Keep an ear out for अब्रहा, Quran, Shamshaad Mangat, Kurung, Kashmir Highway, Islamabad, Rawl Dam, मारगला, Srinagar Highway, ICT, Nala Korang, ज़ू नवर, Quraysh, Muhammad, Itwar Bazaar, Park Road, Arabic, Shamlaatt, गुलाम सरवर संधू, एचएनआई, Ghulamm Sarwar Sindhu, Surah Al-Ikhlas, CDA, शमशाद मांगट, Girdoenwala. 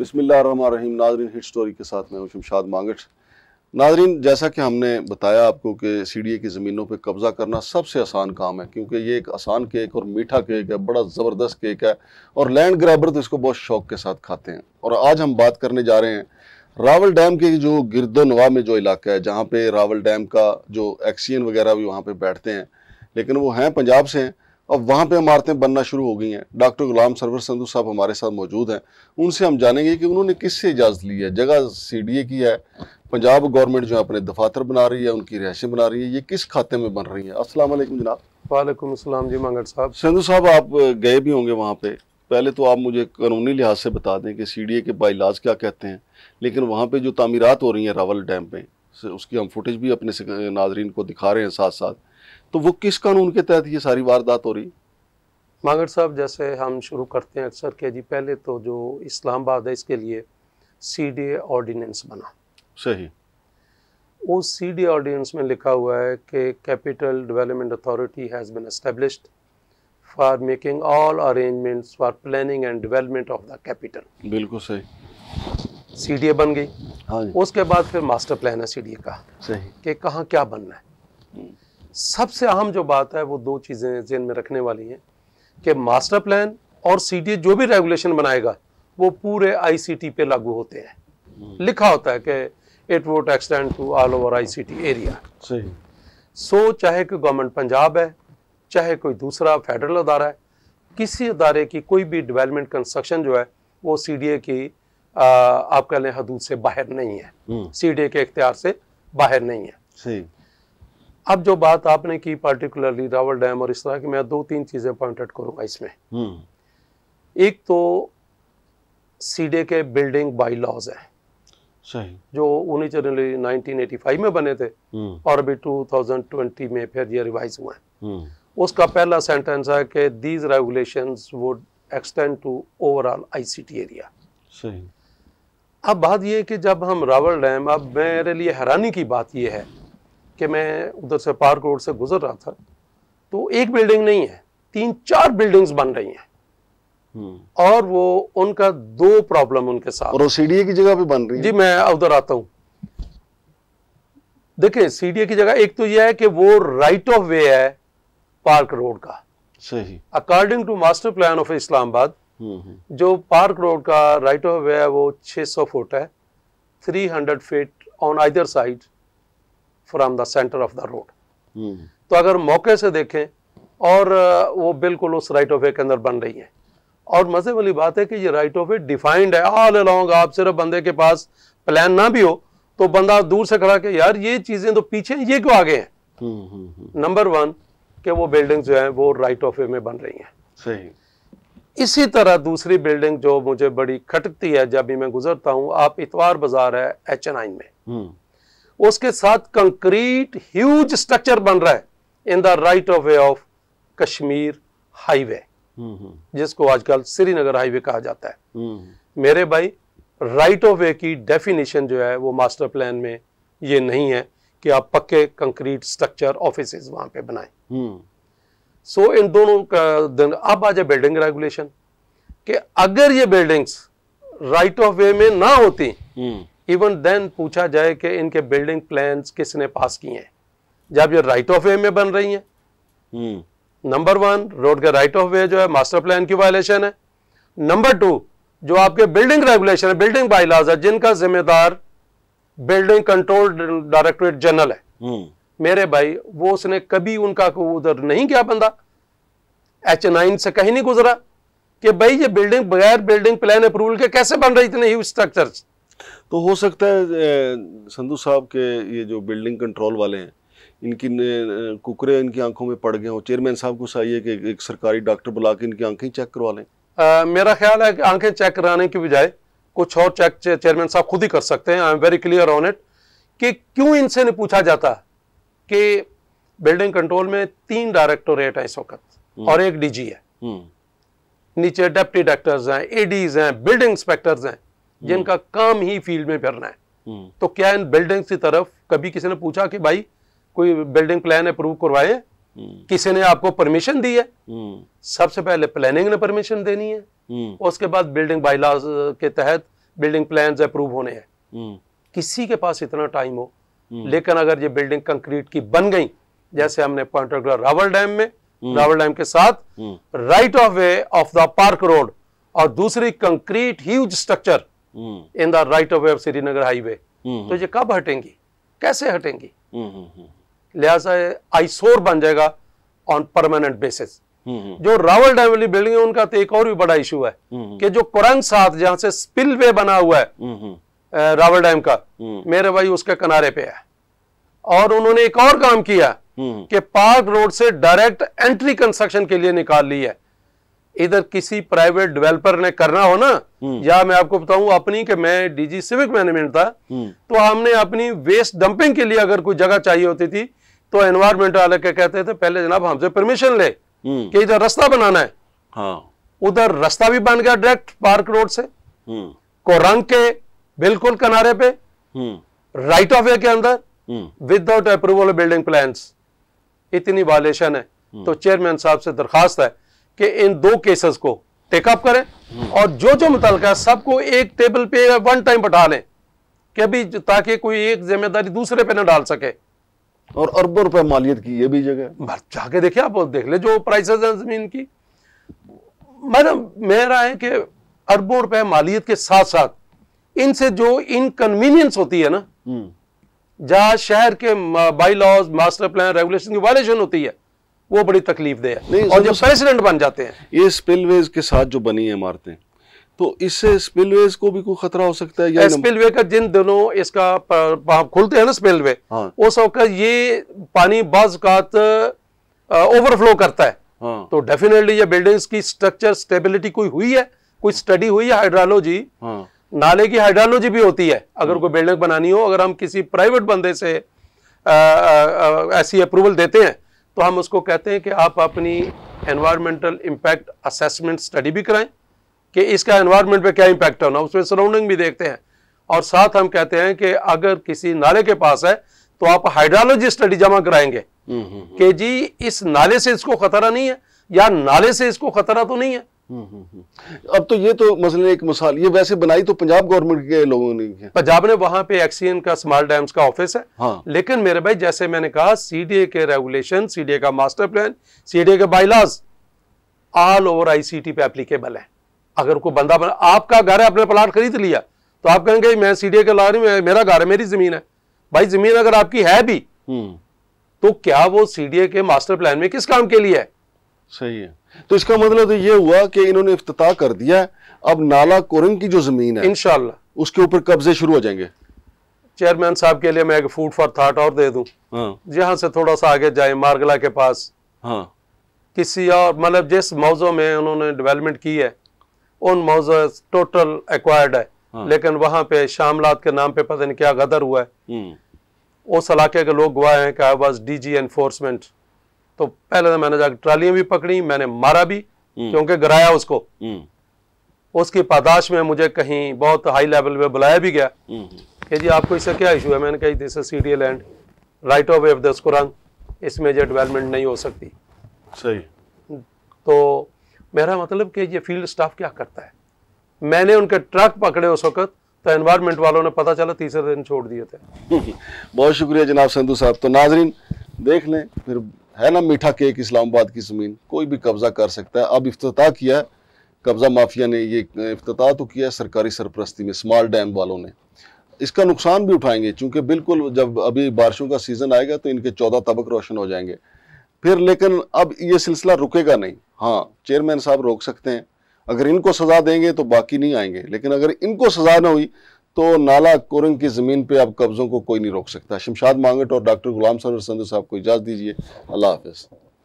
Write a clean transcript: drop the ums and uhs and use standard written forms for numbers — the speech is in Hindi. बिस्मिल्लाहिर्रहमानिर्रहीम। नाज़रीन, हिट स्टोरी के साथ मैं हूँ शमशाद मांगट। नाज़रीन, जैसा कि हमने बताया आपको कि सीडीए की ज़मीनों पे कब्ज़ा करना सबसे आसान काम है, क्योंकि ये एक आसान केक और मीठा केक है, बड़ा ज़बरदस्त केक है और लैंड ग्रैबर तो इसको बहुत शौक़ के साथ खाते हैं। और आज हम बात करने जा रहे हैं रावल डैम के जो गिरदोनवा में जो इलाका है, जहाँ पे रावल डैम का जो एक्सियन वगैरह भी वहाँ पे बैठते हैं, लेकिन वो हैं पंजाब से हैं। अब वहाँ पे इमारतें बनना शुरू हो गई हैं। डॉक्टर गुलाम सरवर संधू साहब हमारे साथ मौजूद हैं, उनसे हम जानेंगे कि उन्होंने किससे इजाज़त ली है। जगह सीडीए की है, पंजाब गवर्नमेंट जो है अपने दफातर बना रही है, उनकी रिहायशें बना रही है, ये किस खाते में बन रही है। अस्सलाम वालेकुम जनाब। वालेकुम अस्सलाम जी मांगट साहब। संधू साहब, आप गए भी होंगे वहाँ पे, पहले तो आप मुझे कानूनी लिहाज से बता दें कि सीडीए के बाइलाज क्या कहते हैं, लेकिन वहाँ पे जो तामीरात हो रही हैं रावल डैम पे, उसकी हम फुटेज भी अपने नाजरीन को दिखा रहे हैं साथ साथ, तो वो किस कानून के तहत ये सारी वारदात हो रही? मांगड़ साहब, जैसे हम शुरू करते हैं अक्सर के जी, पहले तो जो इस्लामाबाद है इसके लिए सीडीए ऑर्डीनेंस बना। सही। उस सीडीए ऑर्डीनेंस में लिखा हुआ है कि capital development authority has been established for making all arrangements for planning and development of the capital. बिल्कुल सही। सीडीए बन गई। हाँ। उसके बाद फिर मास्टर प्लान है सीडीए का। सही। कि कहाँ क्या बनना है। सबसे अहम जो बात है वो दो चीज़ें जेहन में रखने वाली हैं कि मास्टर प्लान और सीडीए जो भी रेगुलेशन बनाएगा वो पूरे आईसीटी पे लागू होते हैं। लिखा होता है कि it would extend to all over ICT area. सही। सो चाहे कोई गवर्नमेंट पंजाब है, चाहे कोई दूसरा फेडरल अदारा है, किसी अदारे की कोई भी डेवलपमेंट कंस्ट्रक्शन जो है वो सीडीए की आप कह लें हदूद से बाहर नहीं है, सीडीए के इख्तियार से बाहर नहीं है। सही। अब जो बात आपने की पार्टिकुलरली रावल डैम और इस तरह की, मैं दो तीन चीज़ें पॉइंट आउट करूँगा इसमें। एक तो सीडीए के बिल्डिंग बाई लॉज हैं। सही। जो 1985 में बने थे और अभी 2020 में फिर ये रिवाइज हुए हैं। उसका पहला सेंटेंस है कि these regulations would extend to overall ICT area. सही। अब बात यह है कि जब हम रावल डैम, अब मेरे लिए हैरानी की बात यह है कि मैं उधर से पार्क रोड से गुजर रहा था तो एक बिल्डिंग नहीं है, 3-4 बिल्डिंग्स बन रही हैं। और वो उनका दो प्रॉब्लम उनके साथ, और सीडीए की जगह पे बन रही है। जी, मैं उधर आता हूँ। देखिए, सीडीए की जगह एक तो यह है कि वो राइट ऑफ वे है पार्क रोड का। सही। According to master plan of Islamabad, जो पार्क रोड का राइट ऑफ वे है वो 600 फुट है, 300 feet on either side from the centre of the road. तो अगर मौके से देखें, और वो बिल्कुल उस राइट ऑफ वे के अंदर बन रही है। और मजे वाली बात है कि ये राइट ऑफ वे डिफाइंड है ऑल अलोंग। आप सिर्फ बंदे के पास प्लान ना भी हो तो बंदा दूर से खड़ा के, यार ये चीजें तो पीछे, ये क्यों आगे हैं। नंबर वन के वो बिल्डिंग जो है वो राइट ऑफ वे में बन रही है। सही। इसी तरह दूसरी बिल्डिंग जो मुझे बड़ी खटकती है जब भी मैं गुजरता हूँ, आप इतवार बाजार है HNI में, उसके साथ कंक्रीट ह्यूज स्ट्रक्चर बन रहा है in the right of way of Kashmir highway, जिसको आजकल श्रीनगर हाईवे कहा जाता है। मेरे भाई, राइट ऑफ वे की डेफिनेशन जो है वो मास्टर प्लान में ये नहीं है कि आप पक्के कंक्रीट स्ट्रक्चर ऑफिसेज वहां पे बनाएं। सो इन दोनों का दिन अब आ जाए बिल्डिंग रेगुलेशन कि अगर ये बिल्डिंग्स राइट ऑफ वे में ना होती, इवन देन पूछा जाए कि इनके बिल्डिंग प्लान्स किसने पास किए हैं जब ये राइट ऑफ वे में बन रही हैं। नंबर वन, रोड के राइट ऑफ वे जो है मास्टर प्लान की वायलेशन है। नंबर टू, जो आपके बिल्डिंग रेगुलेशन है, बिल्डिंग बाइलाज है, जिनका जिम्मेदार बिल्डिंग कंट्रोल डायरेक्टोरेट जनरल है। मेरे भाई, वो उसने कभी उनका उधर नहीं किया, बंदा HNI से कहीं नहीं गुजरा कि भाई ये बिल्डिंग बगैर बिल्डिंग प्लान अप्रूवल के कैसे बन रही इतने ह्यूज स्ट्रक्चर्स। तो हो सकता है संधू साहब के ये जो बिल्डिंग कंट्रोल वाले हैं, इनकी कुकरे इनकी आंखों में पड़ गए हों। चेयरमैन साहब को चाहिए कि एक सरकारी डॉक्टर बुला के इनकी आंखें चेक करवा लें। मेरा ख्याल है कि आंखें चेक कराने की बजाय कुछ और चेक चेयरमैन साहब खुद ही कर सकते हैं। I am very clear on it कि क्यों इनसे नहीं पूछा जाता कि बिल्डिंग कंट्रोल में 3 डायरेक्टोरेट हैं इस वक्त और एक DG है, नीचे डेप्टी डायरेक्टर्स हैं, ADs हैं, बिल्डिंग इंस्पेक्टर्स हैं, जिनका काम ही फील्ड में फिरना है। तो क्या इन बिल्डिंग्स की तरफ कभी किसी ने पूछा कि भाई कोई बिल्डिंग प्लान अप्रूव करवाए, किसी ने आपको परमिशन दी है? सबसे पहले प्लानिंग ने परमिशन देनी है, उसके बाद बिल्डिंग बाइलॉज के तहत बिल्डिंग प्लान्स अप्रूव होने हैं, किसी के पास इतना टाइम हो, लेकिन अगर ये बिल्डिंग कंक्रीट की बन गई, जैसे हमने पॉइंट आउट किया रावल डैम में, रावल डैम के साथ right of way of the park road और दूसरी concrete huge structure in the right of way of Srinagar highway, तो ये कब हटेंगी, कैसे हटेंगी? लिहाजा आईसोर बन जाएगा ऑन परमानेंट बेसिस। जो रावल डैम वाली बिल्डिंग है उनका तो एक और भी बड़ा इशू है कि जो कुरंग साथ जहां से स्पिलवे बना हुआ है रावल डैम का, मेरे भाई उसके किनारे पे है। और उन्होंने एक और काम किया कि पार्क रोड से डायरेक्ट एंट्री कंस्ट्रक्शन के लिए निकाल ली है। इधर किसी प्राइवेट डेवलपर ने करना हो ना, या मैं आपको बताऊं अपनी कि मैं डीजी सिविक मैनेजमेंट था, तो हमने अपनी वेस्ट डंपिंग के लिए अगर कोई जगह चाहिए होती थी तो एनवायरमेंट वाले के कहते थे पहले जनाब हमसे परमिशन ले कि इधर रास्ता बनाना है। हाँ। उधर रास्ता भी बन गया डायरेक्ट पार्क रोड से कोरंग के बिल्कुल किनारे पे राइट ऑफ वे के अंदर विदाउट अप्रूवल बिल्डिंग प्लान्स। इतनी वायलेशन है तो चेयरमैन साहब से दरखास्त है कि इन दो केसेस को टेकअप करें और जो जो मुतलका सबको एक टेबल पे वन टाइम बैठा लें कि अभी, ताकि कोई एक जिम्मेदारी दूसरे पे ना डाल सके। और अरबों रुपए मालियत की ये भी जगह जाके देखिए, आप देख ले जो प्राइसेस हैं जमीन की। मैडम मेरा है कि अरबों रुपए मालियत के साथ साथ इनसे जो इनकन्वीनियंस होती है ना, जहाँ शहर के bylaws master plan regulation की वायलेशन होती है, वो बड़ी तकलीफ दे है। और जो प्रेसिडेंट बन जाते हैं ये स्पिलवेज के साथ जो बनी है इमारतें, तो इससे स्पिलवेज को भी कोई खतरा हो सकता है? या स्पिलवे का जिन दिनों इसका खुलते हैं ना स्पिलवे, हाँ। उस वक्त ये पानी बाज़ औक़ात ओवरफ्लो करता है, हाँ। तो डेफिनेटली ये बिल्डिंग्स की स्ट्रक्चर स्टेबिलिटी कोई हुई है, कोई स्टडी हुई है, हाइड्रोलॉजी, हाँ। नाले की हाइड्रोलॉजी भी होती है। अगर कोई बिल्डिंग बनानी हो, अगर हम किसी प्राइवेट बंदे से ऐसी अप्रूवल देते हैं तो हम उसको कहते हैं कि आप अपनी एनवायरमेंटल इम्पैक्ट असेसमेंट स्टडी भी कराएं कि इसका एनवायरनमेंट पे क्या इम्पैक्ट होना, उसमें सराउंडिंग भी देखते हैं। और साथ हम कहते हैं कि अगर किसी नाले के पास है तो आप हाइड्रोलॉजी स्टडी जमा कराएंगे कि जी इस नाले से इसको खतरा नहीं है या नाले से इसको खतरा तो नहीं है। अब तो ये तो मसलन एक मिसाल, ये वैसे बनाई तो पंजाब गवर्नमेंट के लोगों ने है। पंजाब ने वहां पे एक्सीएन का स्मॉल डैम्स का ऑफिस है, हाँ। लेकिन मेरे भाई जैसे मैंने कहा सीडीए के रेगुलेशन, सीडीए का मास्टर प्लान, सीडीए के बाईलॉज ऑल ओवर आईसीटी पे एप्लीकेबल है। अगर कोई बंदा आपका घर है, आपने प्लाट खरीद लिया, तो आप कहेंगे मैं सीडीए के ला रही हूँ, मेरा घर है, मेरी जमीन है। भाई जमीन अगर आपकी है भी तो क्या वो सीडीए के मास्टर प्लान में किस काम के लिए है? सही है। तो इसका मतलब तो ये हुआ कि इन्होंने इफ्तिताह कर दिया, अब नाला कोरंग की जो जमीन है इंशाल्लाह उसके ऊपर कब्जे शुरू हो जाएंगे। चेयरमैन साहब के लिए मैं फूड फॉर थाट और दे दूं, यहाँ से थोड़ा सा आगे जाए मारगला के पास, किसी और मतलब जिस मौजों में उन्होंने डेवलपमेंट की है उन मौजा टोटल एक्वायर्ड है, हाँ। लेकिन वहां पे शामलात के नाम पे पता नहीं क्या गदर हुआ है। उस इलाके के लोग गवाह हैं कि आई वाज डीजी एनफोर्समेंट, तो पहले मैंने जाकर ट्रालियां भी पकड़ी, मैंने मारा भी क्योंकि गिराया उसको, उसकी पादाश में मुझे कहीं बहुत हाई लेवल पे बुलाया भी गया कि जी आपको इससे क्या इशू है? मैंने कहा this is CDA land, right of way of the Korang, इसमें जो डेवलपमेंट नहीं हो सकती। सही। तो मेरा मतलब कि ये फील्ड स्टाफ क्या करता है? मैंने उनके ट्रक पकड़े उस वक्त, तो एनवायरमेंट वालों ने पता चला तीसरे दिन छोड़ दिए थे। बहुत शुक्रिया जनाब संधू साहब। तो नाजरीन देख लें, फिर है ना मीठा केक, इस्लामाबाद की ज़मीन कोई भी कब्ज़ा कर सकता है। अब इफ्तिताह किया है कब्ज़ा माफिया ने, ये इफ्तिताह तो किया है सरकारी सरपरस्ती में स्मॉल डैम वालों ने, इसका नुकसान भी उठाएंगे चूँकि बिल्कुल जब अभी बारिशों का सीज़न आएगा तो इनके 14 तबक रोशन हो जाएंगे फिर। लेकिन अब ये सिलसिला रुकेगा नहीं, हाँ। चेयरमैन साहब रोक सकते हैं, अगर इनको सज़ा देंगे तो बाकी नहीं आएंगे, लेकिन अगर इनको सज़ा ना हुई तो नाला कोरंग की ज़मीन पे अब कब्ज़ों को कोई नहीं रोक सकता। शमशाद मांगट और डॉक्टर गुलाम सरवर संधू साहब को इजाज़त दीजिए, अल्लाह हाफ़िज़।